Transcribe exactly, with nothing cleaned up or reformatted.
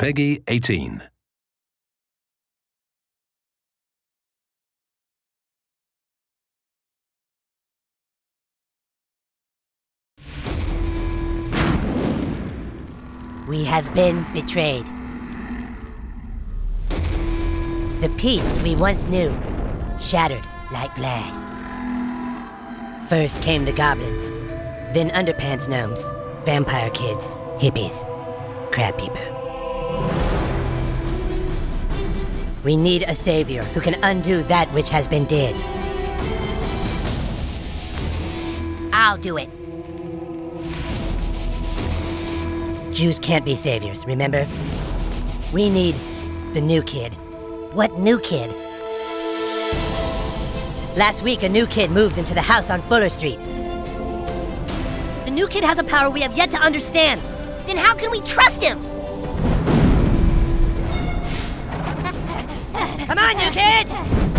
Peggy eighteen. We have been betrayed. The peace we once knew shattered like glass. First came the goblins, then underpants gnomes, vampire kids, hippies, crab people. We need a savior who can undo that which has been did. I'll do it. Jews can't be saviors, remember? We need the new kid. What new kid? Last week, a new kid moved into the house on Fuller Street. The new kid has a power we have yet to understand. Then how can we trust him? Come on, new kid!